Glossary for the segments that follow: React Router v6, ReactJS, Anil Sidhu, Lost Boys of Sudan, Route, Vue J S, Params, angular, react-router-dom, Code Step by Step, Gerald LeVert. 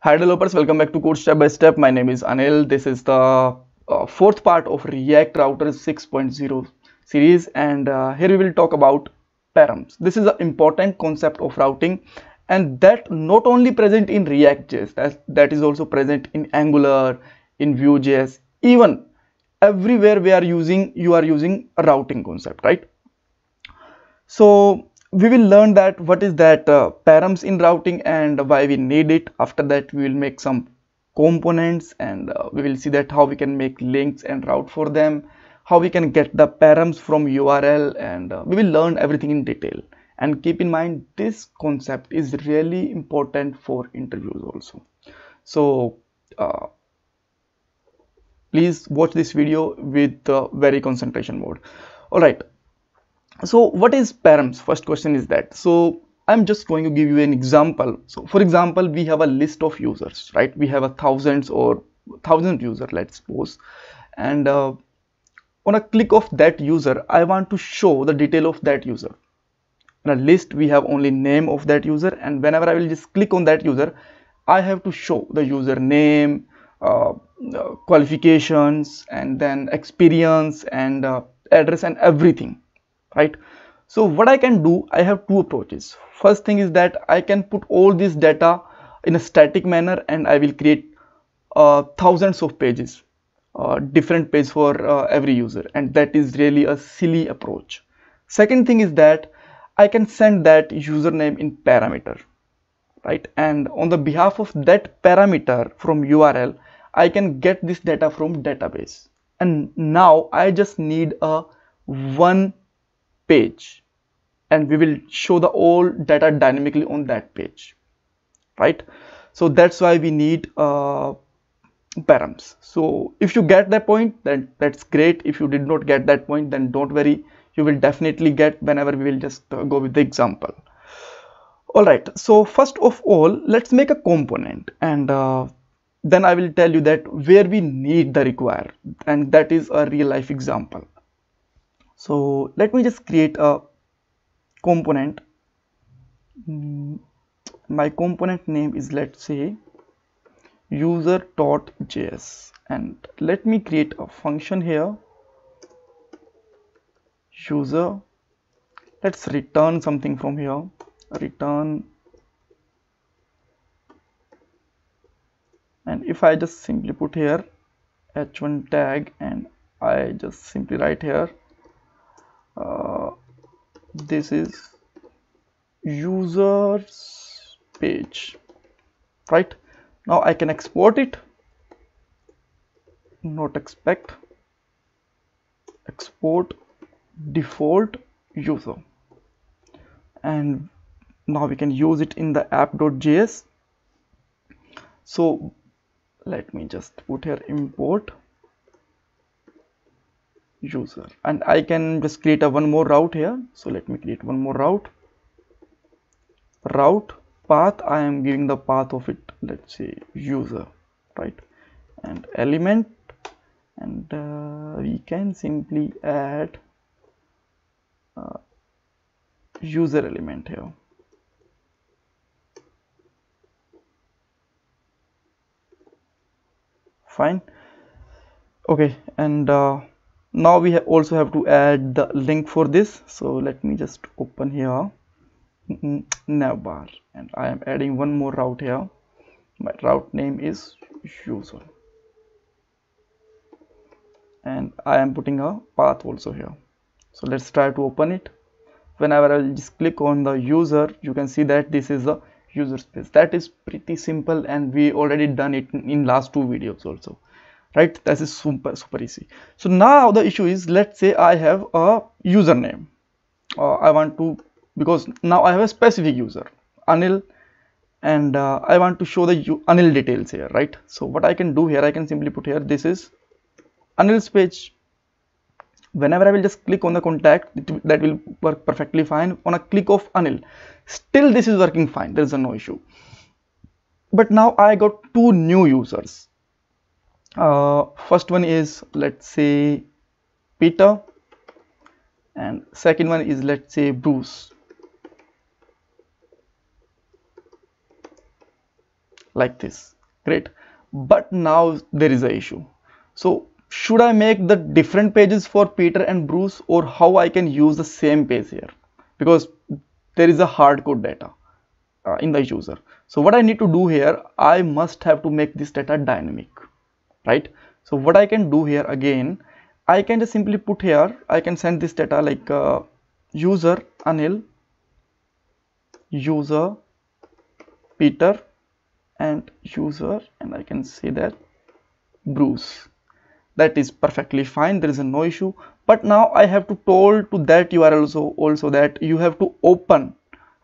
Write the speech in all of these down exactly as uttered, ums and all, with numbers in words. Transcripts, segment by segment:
Hi developers, welcome back to Code Step by Step. My name is Anil. This is the uh, fourth part of React Router six point zero series, and uh, here we will talk about params. This is an important concept of routing, and that not only present in React J S, that, that is also present in Angular, in Vue J S, even everywhere we are using you are using a routing concept, right? So we will learn that what is that uh, params in routing and why we need it. After that we will make some components, and uh, we will see that how we can make links and route for them, how we can get the params from U R L, and uh, we will learn everything in detail. And keep in mind, this concept is really important for interviews also. So uh, please watch this video with uh, very concentration mode. All right. So what is params? First question is that. So I'm just going to give you an example. So for example, we have a list of users, right? We have a thousands or thousand user, let's suppose. And uh, on a click of that user, I want to show the detail of that user. In a list, we have only name of that user. And whenever I will just click on that user, I have to show the user name, uh, uh, qualifications, and then experience, and uh, address, and everything. Right. So what I can do, I have two approaches. First thing is that I can put all this data in a static manner, and I will create uh, thousands of pages, uh, different page for uh, every user, and that is really a silly approach. Second thing is that I can send that username in parameter, right? And on the behalf of that parameter from U R L, I can get this data from database. And now I just need a one page, and we will show the all data dynamically on that page, right? So that's why we need uh, params. So if you get that point, then that's great. If you did not get that point, then don't worry, you will definitely get whenever we will just uh, go with the example. All right, so first of all, let's make a component, and uh, then I will tell you that where we need the require, and that is a real life example. So let me just create a component. My component name is, let's say, user dot J S, and let me create a function here, user. Let's return something from here, return. And if I just simply put here H one tag, and I just simply write here, Uh, this is users page, right? Now I can export it, not expect, export default user, and now we can use it in the app dot J S. So let me just put here import user, and I can just create a one more route here. So let me create one more route. Route path, I am giving the path of it, let's say user, right? And element, and uh, we can simply add uh, user element here. Fine. Okay, and uh, now we have also have to add the link for this. So let me just open here navbar, and I am adding one more route here. My route name is user, and I am putting a path also here. So let's try to open it. Whenever I will just click on the user, you can see that this is a user space. That is pretty simple, and we already done it in last two videos also, right? That is super super easy. So now the issue is, let's say I have a username, uh, I want to, because now I have a specific user Anil, and uh, I want to show the Anil details here, right? So what I can do here, I can simply put here this is Anil's page. Whenever I will just click on the contact, that will work perfectly fine. On a click of Anil, still this is working fine, there is no issue. But now I got two new users. Uh, first one is, let's say, Peter, and second one is, let's say, Bruce. like this. Great. But now there is an issue. So should I make the different pages for Peter and Bruce, or how I can use the same page here? Because there is a hard code data uh, in the user. So what I need to do here, I must have to make this data dynamic, right? So what I can do here again, I can just simply put here, I can send this data like uh, user Anil, user Peter, and user, and I can say that Bruce. That is perfectly fine, there is a no issue. But now I have to told to that U R L also, also that you have to open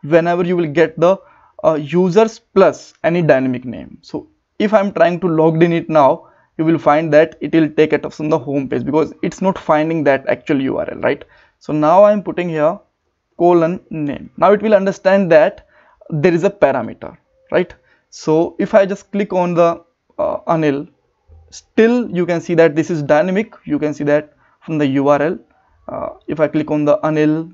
whenever you will get the uh, users plus any dynamic name. So if I'm trying to log in it now, you will find that it will take it off from the home page because it's not finding that actual U R L, right? So now I'm putting here colon name. Now it will understand that there is a parameter, right? So if I just click on the uh, Anil, still you can see that this is dynamic. You can see that from the U R L. Uh, if I click on the Anil,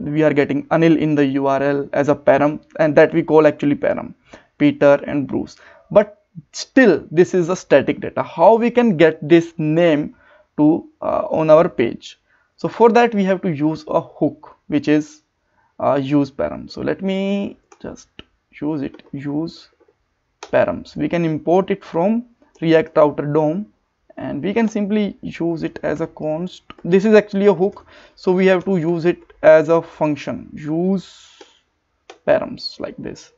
we are getting Anil in the U R L as a param, and that we call actually param, Peter and Bruce. But still this is a static data. How we can get this name to uh, on our page? So for that we have to use a hook, which is uh, use param. So let me just use it, use params. We can import it from react-router-dom, and we can simply use it as a const. This is actually a hook, so we have to use it as a function, use params, like this.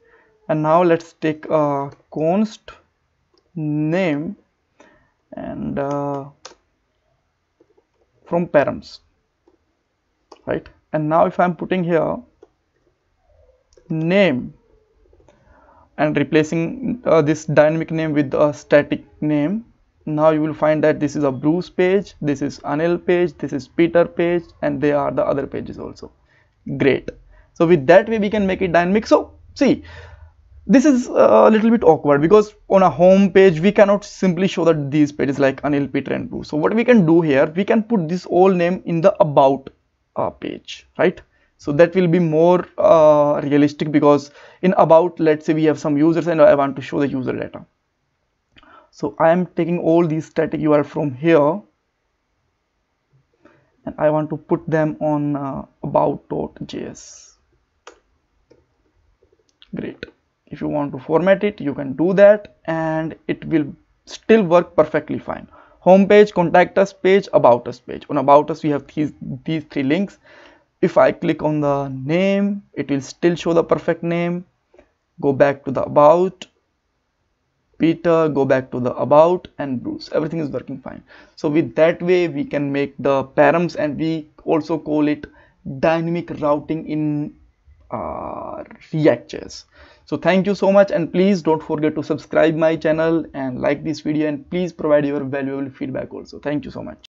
And now let's take a const name and uh, from params, right? And now if I'm putting here name and replacing uh, this dynamic name with a static name, now you will find that this is a Bruce page, this is Anil page, this is Peter page, and they are the other pages also. Great. So with that way we can make it dynamic. So see, this is a little bit awkward because on a home page we cannot simply show that these pages like Anil, Peter and Bruce. So what we can do here, we can put this all name in the about uh, page, right? So that will be more uh, realistic, because in about, let's say we have some users and I want to show the user data. So I am taking all these static U R L from here and I want to put them on uh, about.js. Great. If you want to format it, you can do that and it will still work perfectly fine. Home page, contact us page, about us page. On about us we have these, these three links. If I click on the name, it will still show the perfect name. Go back to the about, Peter, go back to the about, and Bruce. Everything is working fine. So with that way, we can make the params, and we also call it dynamic routing in uh, React J S. So thank you so much, and please don't forget to subscribe my channel and like this video, and please provide your valuable feedback also. Thank you so much.